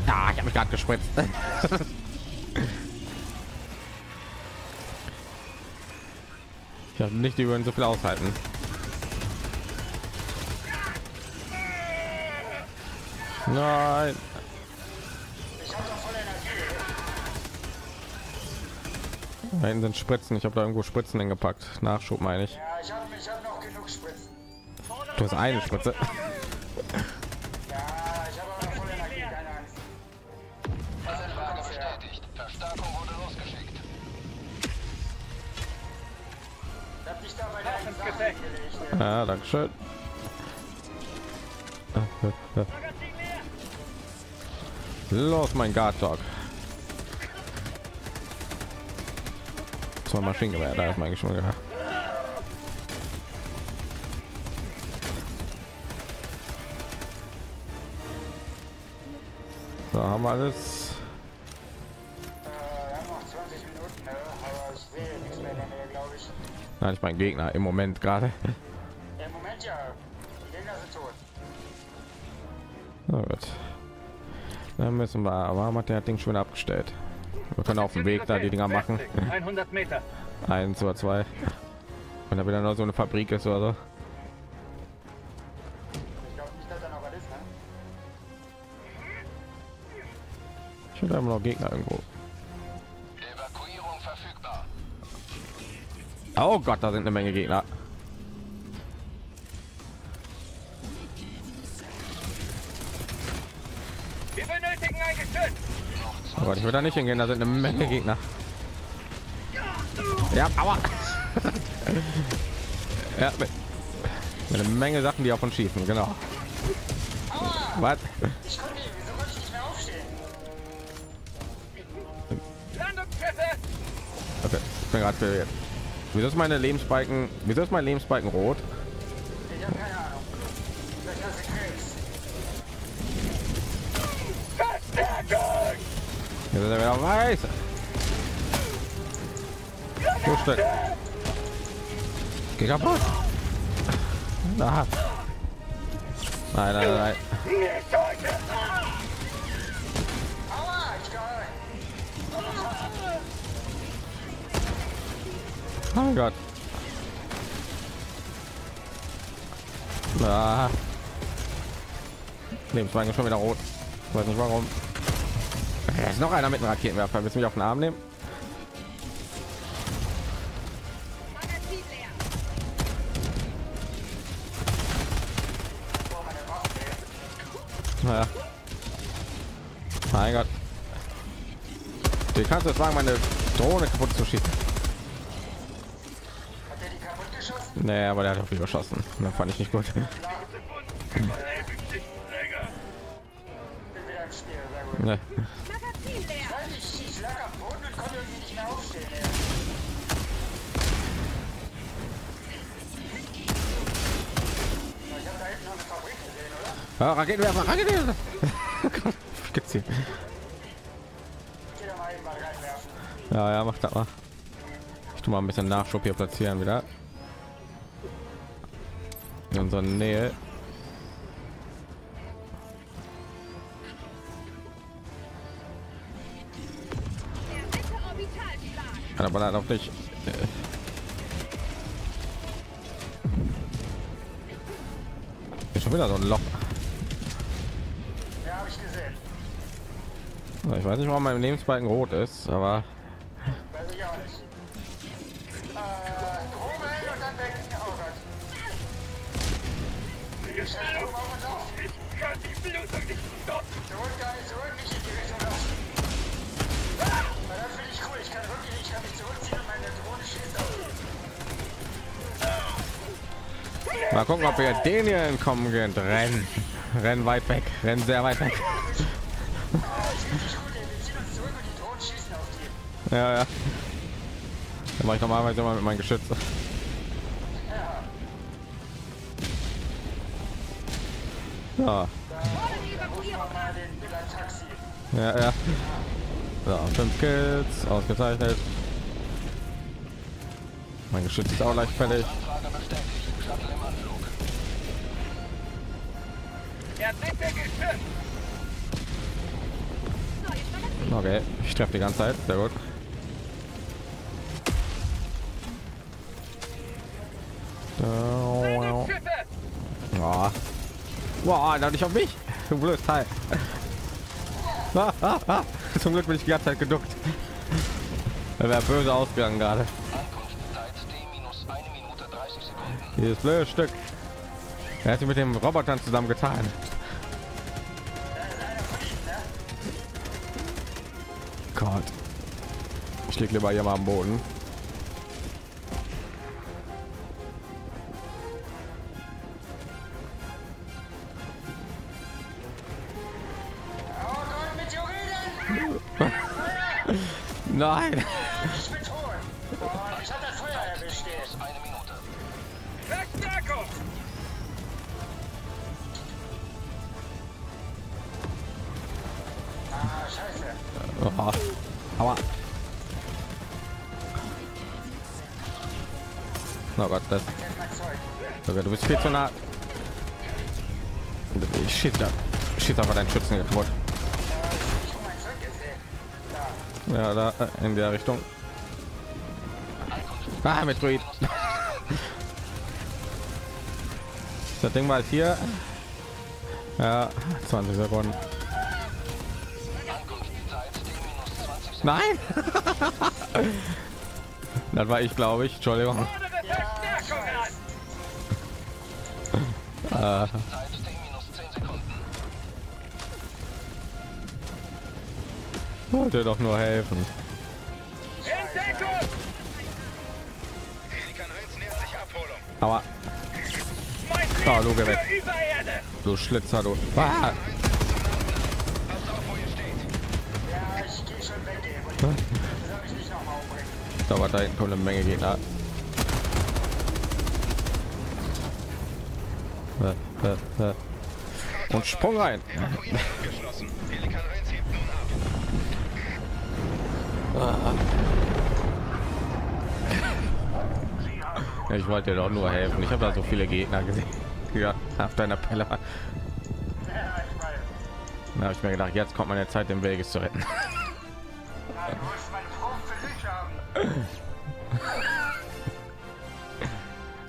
Ja, ich habe mich gerade gespritzt. Ich habe nicht über ihn so viel aushalten. Nein. Da hinten sind Spritzen. Ich habe da irgendwo Spritzen hingepackt. Nachschub meine ich. Ja, ich hab noch genug Spritzen. Du hast eine Spritze. Ja, ich habe aber voll Energie, keine Angst. Anlage bestätigt. Verstärkung wurde losgeschickt. Ich hab dich da bei deinen Sachen gelegt. Ja, danke schön. Los, mein Guard Dog. Zwei Maschinengewehr, da ist mein Geschmack. Da haben wir alles. Wir haben noch 20 Minuten, aber ich sehe nichts mehr, glaube ich. Nein, ich mein Gegner im Moment gerade. Im Moment ja, die Gegner sind tot. Na gut. Dann müssen wir, aber hat der Ding schon abgestellt. Wir können auf dem Weg da die Dinger machen. 100 Meter. 1 oder 2. Und da wieder noch so eine Fabrik ist oder so. Ich glaube nicht, dass da noch was ist, ne? Ich hätte immer noch Gegner irgendwo. Evakuierung verfügbar. Oh Gott, da sind eine Menge Gegner. Wir benötigen ein Geschütz. Aber ich würde da nicht hingehen, da sind eine Menge Gegner. Ja, aber ja, mit eine Menge Sachen, die auf uns schießen, genau. Was? Okay, ich bin gerade verwirrt. Wieso ist meine Lebensbalken? Wieso ist mein Lebensbalken rot? Jetzt ist er wieder weiß. Geh kaputt. Nein, nein, nein. Oh mein Gott. Ah. Lebenswagen schon wieder rot. Ich weiß nicht warum. Da ist noch einer mit einem Raketenwerfer. Willst du mich auf den Arm nehmen? Ja. Mein Gott. Du kannst jetzt wagen, meine Drohne kaputt zu schießen. Hat der die kaputt geschossen? Nee, aber der hat auch viel geschossen. Da fand ich nicht gut. Nee. Ja, Raketenwerfer, Raketenwerfer! Gibt's hier. Ja, ja, mach das mal. Ich tu mal ein bisschen Nachschub hier platzieren wieder. In unserer Nähe. Aber ballert auf dich. Ist schon wieder so ein Loch. Ja, hab ich gesehen. Ich weiß nicht, warum mein Lebensbalken rot ist, aber weiß ich auch nicht. Und dann denken, oh Gott. Ich kann die Blutung nicht stoppen. Zurück, nicht in die Richtung raus. Das finde ich cool. Ich kann wirklich nicht, ich kann mich zurückziehen und meine Drohne schießt auf. Mal gucken, ob wir den hier entkommen gehen. Rennen weit weg. Rennen sehr weit weg. Ja, ja. Dann mache ich normalerweise immer mit meinem Geschütz. Ja. Ja, ja. So, 5 Kills, ausgezeichnet. Mein Geschütz ist auch leicht fertig. Okay, ich treffe die ganze Zeit, sehr gut. Wow, oh, da nicht auf mich. Du blödes Teil. Zum Glück bin ich die ganze Zeit geduckt. Da wäre böse ausgegangen gerade. Dieses blöde Stück. Er hat sich mit dem Robotern zusammen getan. Gott. Ich lieg lieber hier mal am Boden. Nein. Ich hatte das Feuer erwischt. Eine Minute. Weg, Jakob! Ah, scheiße. Oh, aua. Oh Gott, das. Okay, du bist viel zu nah. Ich schieße. Schieße aber deinen Schützen kaputt. Ja, da in der Richtung. Ah, Metroid. Das Ding war hier. Ja, 20 Sekunden. Nein! Das war ich, glaube ich. Entschuldigung. Wollte doch nur helfen. Aber oh, du gewählt. Du Schlitzer, du. Ah. Da war da hinten kommt eine Menge Gegner. Und Sprung rein. Ich wollte dir doch nur helfen. Ich habe da so viele Gegner gesehen. Ja, auf deiner Pelle. Da habe ich mir gedacht, jetzt kommt meine Zeit, den Weg zu retten.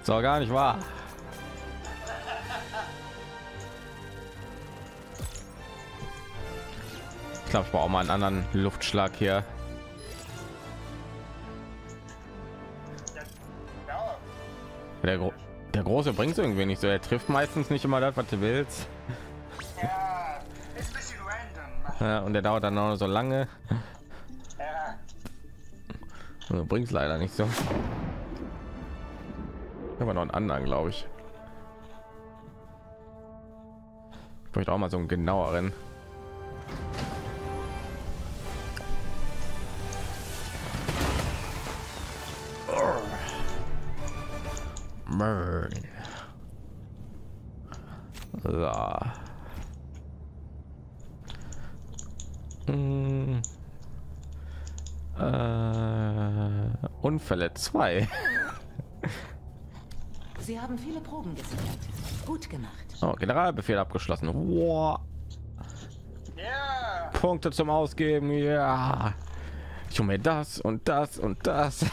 So, gar nicht wahr. Ich glaube, ich brauche auch mal einen anderen Luftschlag hier. Der Große bringt irgendwie nicht so. Er trifft meistens nicht immer das, was du willst. Ja, ist ein bisschen random. Ja, und der dauert dann auch so lange. Ja. Also bringt es leider nicht so. Aber noch einen anderen, glaube ich. Ich bräuchte auch mal so einen genaueren. Burn. So. Unfälle 2. Sie haben viele Proben gesichert. Gut gemacht. Oh, Generalbefehl abgeschlossen. Wow. Yeah. Punkte zum Ausgeben. Ja. Yeah. Ich hole mir das und das und das.